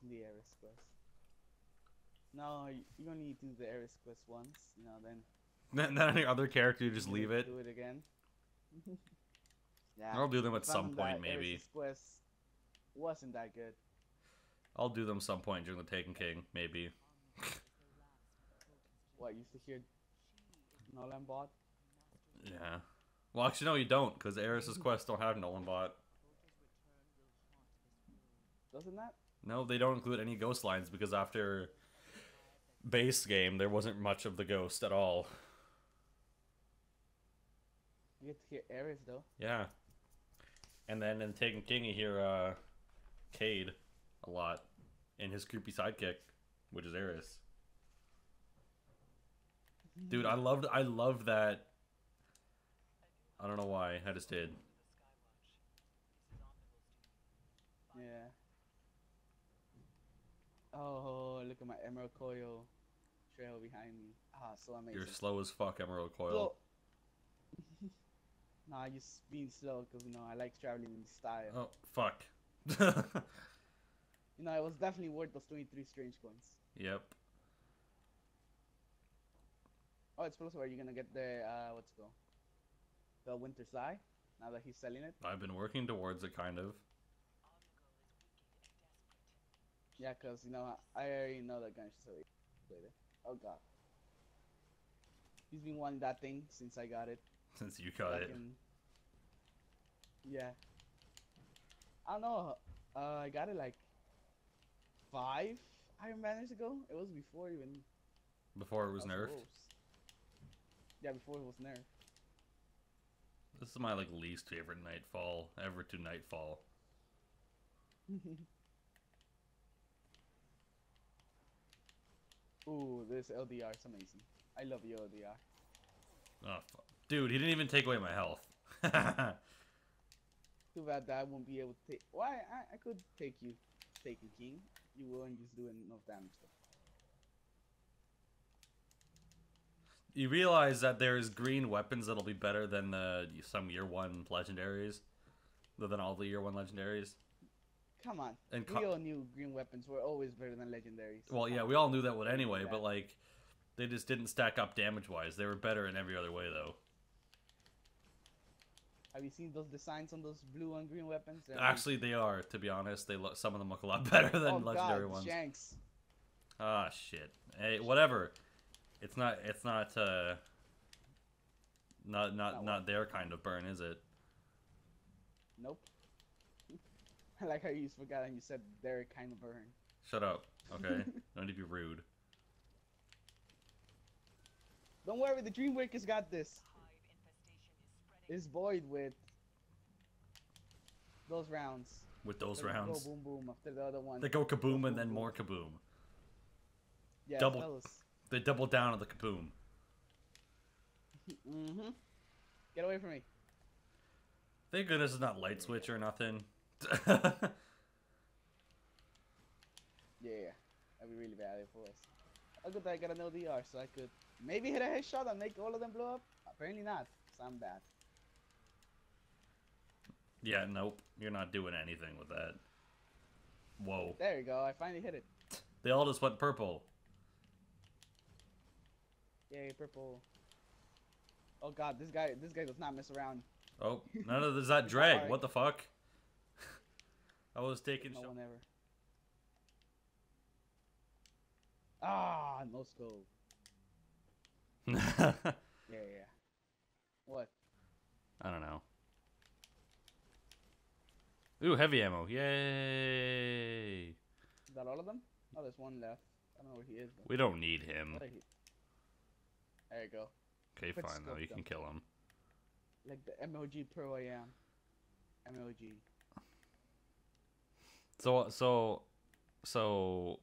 finishing the Ares quest. No, you only do the Ares quest once, you know, then on your other character you just leave it. Do it again. Yeah, I'll do them at some point, maybe. Ares quest wasn't that good. I'll do them some point during the Taken King, maybe. What, you used to hear Nolanbot? Yeah. Well, actually, no, you don't, because Eris's quests don't have Nolanbot. Doesn't that? No, they don't include any ghost lines, because after base game, there wasn't much of the ghost at all. You get to hear Ares, though. Yeah. And then in Taken King, you hear Cade a lot, and his creepy sidekick, which is Ares. Dude, I loved that. I don't know why, I just did. Yeah. Oh, look at my Emerald Coil trail behind me. Ah, so amazing. You're slow as fuck, Emerald Coil. Nah, you're being slow because, you know, I like traveling in style. Oh, fuck. You know, it was definitely worth those 23 strange coins. Yep. Oh, it's close. Are you gonna get the what's it called? The Winter Sai? Now that he's selling it. I've been working towards it, kind of. Yeah, cause you know I already know that gun. So later. Oh god. He's been wanting that thing since I got it. Since you got it. Yeah. I don't know. I got it like 5 Iron Banners ago. It was before even. Before it was nerfed. Gross. Yeah, before it was nerfed. This is my like least favorite Nightfall ever to Nightfall. Ooh, this LDR is amazing. I love you, LDR. Oh, fuck. Dude, he didn't even take away my health. Too bad that I won't be able to take... Why? Well, I could take you, Taken King. You won't just do enough damage. You realize that there's green weapons that'll be better than some year one legendaries? Than all the year one legendaries? Come on. And we all knew green weapons were always better than legendaries. Well, yeah, we all knew that one anyway, but, like, they just didn't stack up damage-wise. They were better in every other way, though. Have you seen those designs on those blue and green weapons? Actually, they are, to be honest. They some of them look a lot better than legendary ones. Shanks. Ah, shit. Hey, whatever. It's not their kind of burn, is it? Nope. I like how you just forgot and you said their kind of burn. Shut up. Okay. Don't need to be rude. Don't worry, the Dream Waker's got this. It's void with those rounds. With those rounds. Go boom boom after the other one. They go kaboom and then more kaboom. Yeah. Double. They double down on the kaboom. Mm-hmm. Get away from me. Thank goodness it's not light switch or nothing. Yeah, that'd be really bad for us. I could I got an LDR, so I could maybe hit a headshot and make all of them blow up. Apparently not. Sound bad. Yeah, nope. You're not doing anything with that. Whoa. There you go. I finally hit it. They all just went purple. Yay, purple. Oh god, this guy does not mess around. Oh, none of this that drag. What the fuck? I was taking no one ever. Ah, no scope. Yeah. What? I don't know. Ooh, heavy ammo. Yay. Is that all of them? Oh, there's one left. I don't know where he is. Though. We don't need him. There you go. Okay, fine though. You can kill him. Like the MOG pro I am. MOG. So.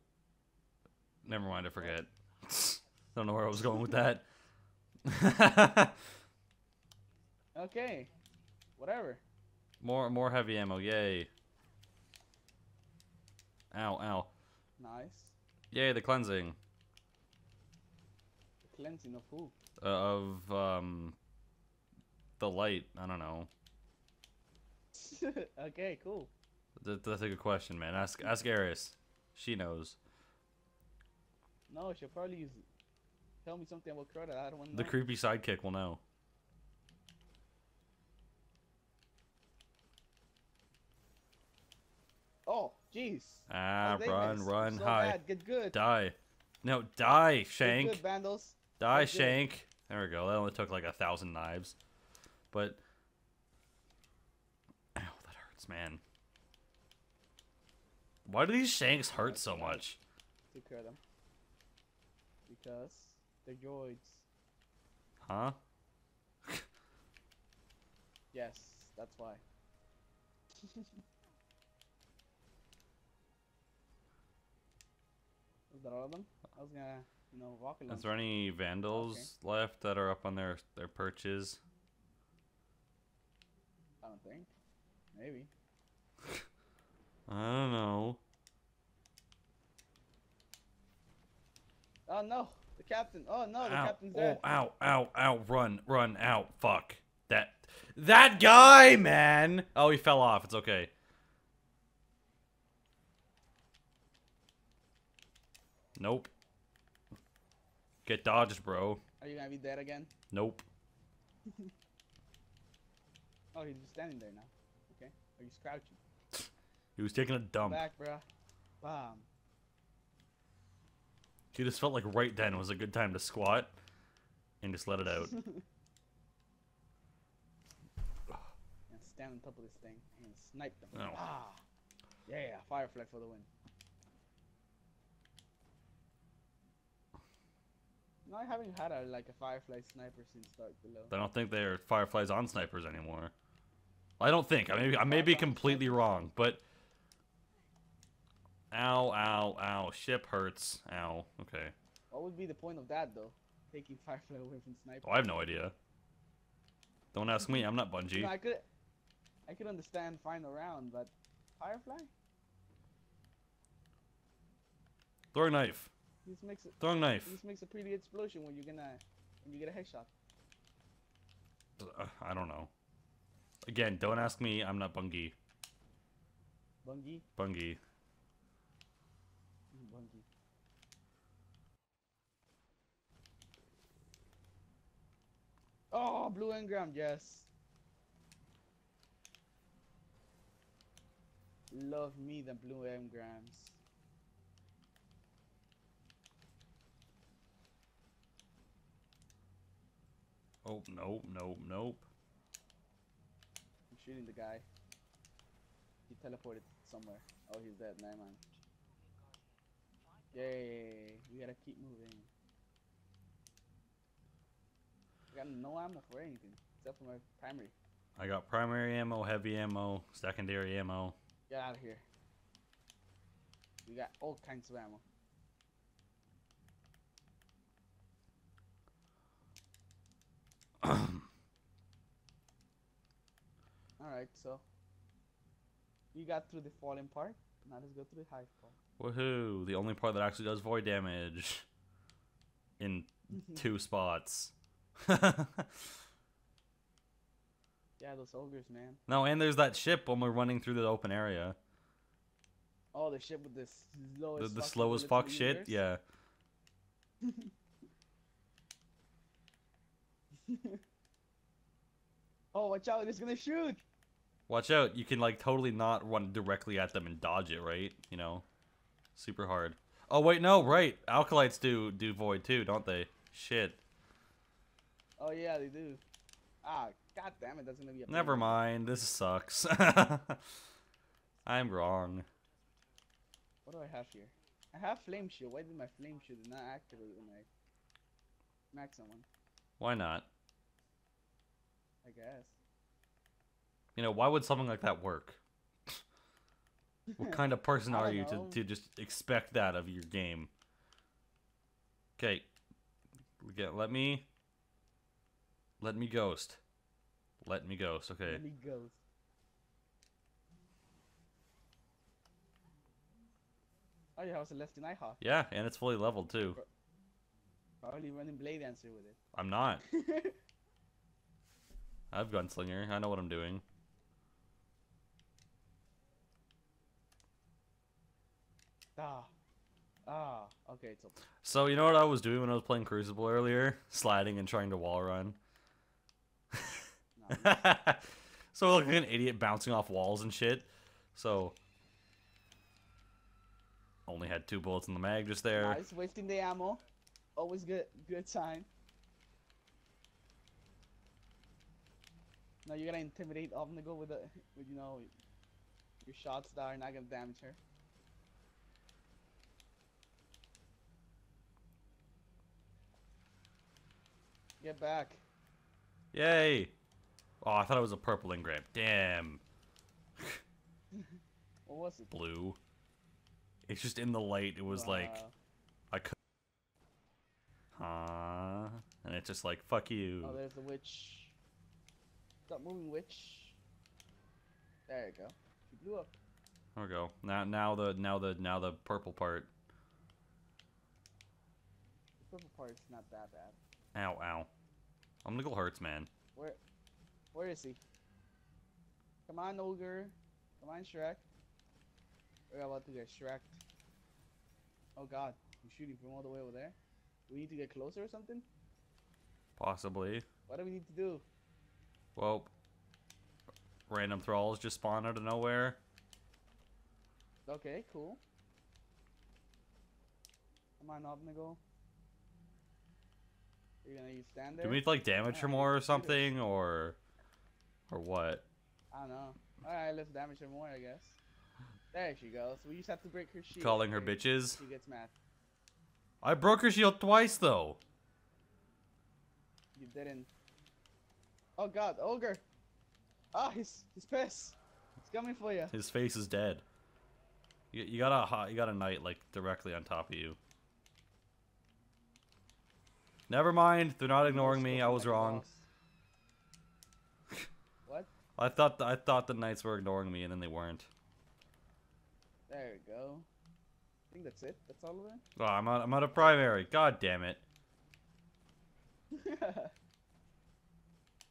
Never mind. I forget. Don't know where I was going with that. Okay. Whatever. More heavy ammo. Yay. Ow. Nice. Yay, the cleansing. Cleansing of who? Of the light. I don't know. Okay, cool. That's a good question, man. Ask Ares. She knows. No, she'll probably use... Tell me something about Crota. I don't want to know. The creepy sidekick will know. Oh, jeez. Ah, run, hide. Good, good. Die. No, die, Shank. Good, Vandals. Die, good, Shank. Good. There we go. That only took like 1,000 knives. But... Ow, that hurts, man. Why do these Shanks hurt so much? Take care of them. Because they're droids. Huh? Yes, that's why. Is that all of them? I was gonna, you know, walk along. Is there any Vandals left that are up on their perches? I don't think. Maybe. I don't know. Oh no, the captain. Oh no, the captain's dead. Oh, ow, ow, ow, run, ow, fuck. That guy, man! Oh, he fell off, it's okay. Nope. Get dodged, bro. Are you gonna be dead again? Nope. Oh, he's just standing there now. Okay. Are you crouching? He was taking a dump. Back, bro. Bomb. Dude, this felt like right then was a good time to squat and just let it out. And stand on top of this thing and snipe them. Oh. Ah, yeah, Firefly for the win. No, I haven't had like a Firefly sniper since Dark Below. I don't think they're Fireflies on snipers anymore. I don't think. I may be completely wrong, but... Ow, ow, ow. Ship hurts. Ow. Okay. What would be the point of that, though? Taking Firefly away from Sniper? Oh, I have no idea. Don't ask me. I'm not Bungie. No, I could understand final round, but... Firefly? Throwing knife. Throwing knife. This makes a pretty explosion when you're gonna... When you get a headshot. I don't know. Again, don't ask me. I'm not Bungie. Bungie? Bungie. Bungie. Oh, blue engram, yes. Love me the blue engrams. Oh, nope, nope, nope. I'm shooting the guy. He teleported somewhere. Oh, he's dead, never mind. Yay, we gotta keep moving. I got no ammo for anything, except for my primary. I got primary ammo, heavy ammo, secondary ammo. Get out of here. We got all kinds of ammo. Alright, so. You got through the falling part, now let's go through the hive part. Woohoo! The only part that actually does void damage in 2 spots. Yeah, those ogres, man. No, and there's that ship when we're running through the open area. Oh, the ship with the slowest. The slowest fuck shit. Yeah. Oh, watch out! It's gonna shoot. Watch out! You can like totally not run directly at them and dodge it, right? You know. Super hard. Oh wait, no, right. Alkalites do void too, don't they? Shit. Oh yeah, they do. Ah, god damn it, that's gonna be a Never mind, this sucks. I'm wrong. What do I have here? I have flame shield. Why did my flame shield not activate when I smack someone? Why not? I guess. You know, why would something like that work? What kind of person are you to just expect that of your game? Okay. Let me ghost. Let me ghost, okay. Let me ghost. Oh, your house is left in Nighthawk. Yeah, and it's fully leveled too. Probably running Blade Dancer with it. I'm not. I have Gunslinger. I know what I'm doing. Okay. It's okay. So you know what I was doing when I was playing Crucible earlier? Sliding and trying to wall run. So like an idiot bouncing off walls and shit. So only had 2 bullets in the mag just there. Nice, wasting the ammo. Always good sign. Now you're gonna intimidate Omnigul with the, you know, your shots that are not gonna damage her. Get back. Yay! Oh, I thought it was a purple engram. Damn. What was it? Blue. It's just in the light. It was like, I could. Huh? And it's just like, fuck you. Oh, there's the witch. Stop moving, witch. There you go. She blew up. There we go. Now the purple part. The purple part's not that bad. Ow, ow. Omnigul hurts, man. Where is he? Come on, ogre. Come on, Shrek. We're about to get Shrek. Oh god, I'm shooting from all the way over there. Do we need to get closer or something? Possibly. What do we need to do? Well, random thralls just spawn out of nowhere. Okay, cool. Come on, Omnigul. You're gonna stand there? Do we need to like damage her more or something, or what? I don't know. Alright, let's damage her more, I guess. There she goes. We just have to break her shield. Calling her bitches. She gets mad. I broke her shield twice, though. You didn't. Oh god, ogre. Ah, he's pissed. He's coming for you. His face is dead. You got a knight like directly on top of you. Never mind. They're not ignoring me. I was wrong. What? I thought the knights were ignoring me, and then they weren't. There we go. I think that's it. That's all of it. Oh, I'm out of primary. God damn it.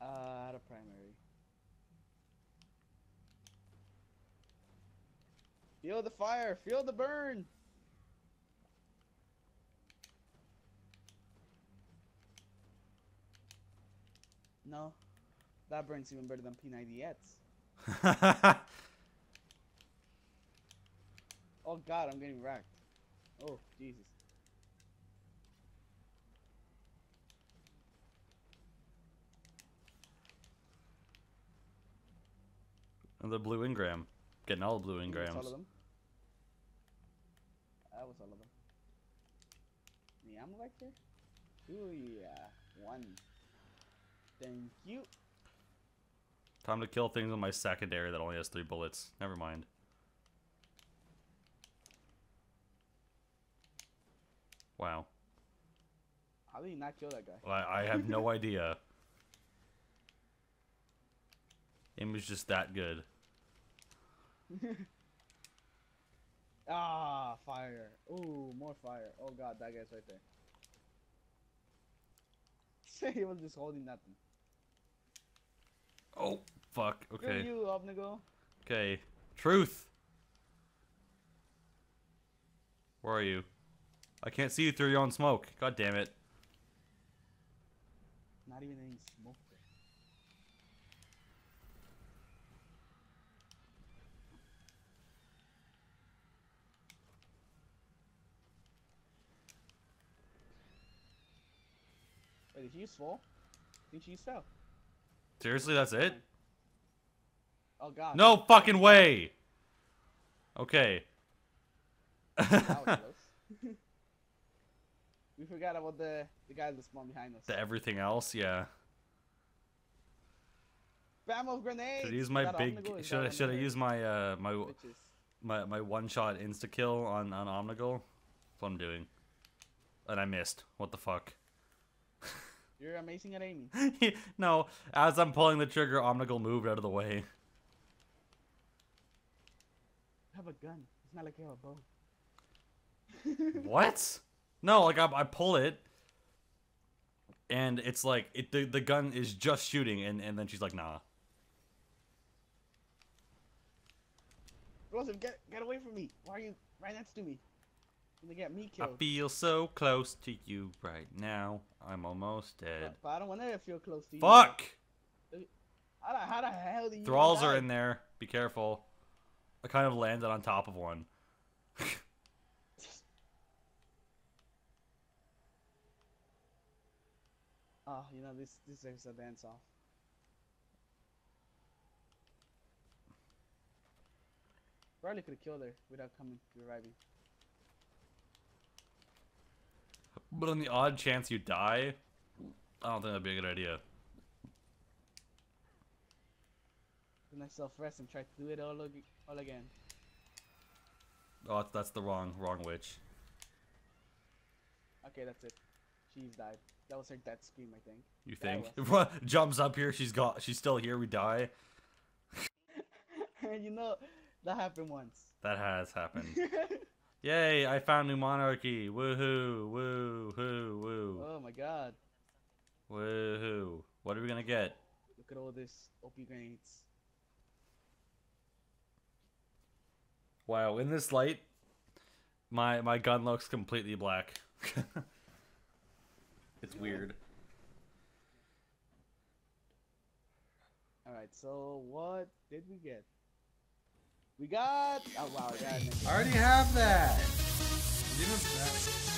Out of primary. Feel the fire. Feel the burn. No, that burns even better than P90X. Oh god, I'm getting wrecked. Oh, Jesus. And the blue engram. Getting all the blue engrams. That was all of them. The ammo back there? Ooh, yeah. One. Thank you. Time to kill things on my secondary that only has 3 bullets. Never mind. Wow. How did you not kill that guy? Well, I have no idea. Aim was just that good. Ah, fire. Ooh, more fire. Oh god, that guy's right there. He was just holding nothing. Oh, fuck. Okay. Screw you, Omnigul. Okay. Truth! Where are you? I can't see you through your own smoke. God damn it. Not even any smoke there. Wait, did you fall? I think she fell. Seriously, that's it? Oh god. No fucking way! Okay. We forgot about the guy that spawned behind us. The everything else, yeah. Bam of grenades! Should I use my my one-shot insta-kill on Omnigul? That's what I'm doing. And I missed. What the fuck? You're amazing at aiming. No, as I'm pulling the trigger, Omnigul moved out of the way. I have a gun. It's not like you have a bow. What? No, like I pull it, and it's like the gun is just shooting, and then she's like, nah. Rosen, get away from me! Why are you right next to me? They got me killed. I feel so close to you right now. I'm almost dead. But I don't want to feel close to you. Fuck! How the hell do you Thralls die? Are in there. Be careful. I kind of landed on top of one. Oh, you know, this is a dance-off. Probably could have killed her without coming arriving. But on the odd chance you die, I don't think that'd be a good idea. Give myself rest and try to do it all again. Oh, that's the wrong witch. Okay, that's it. She's died. That was her death scream, I think. You think? Jumps up here. She's still here. We die. You know, that happened once. That has happened. Yay! I found New Monarchy. Woohoo! Woo hoo woo. Oh my God. Woohoo! What are we gonna get? Look at all this OP grenades. Wow! In this light, my gun looks completely black. It's weird. Alright, so what did we get? We got... Oh wow, I already have that!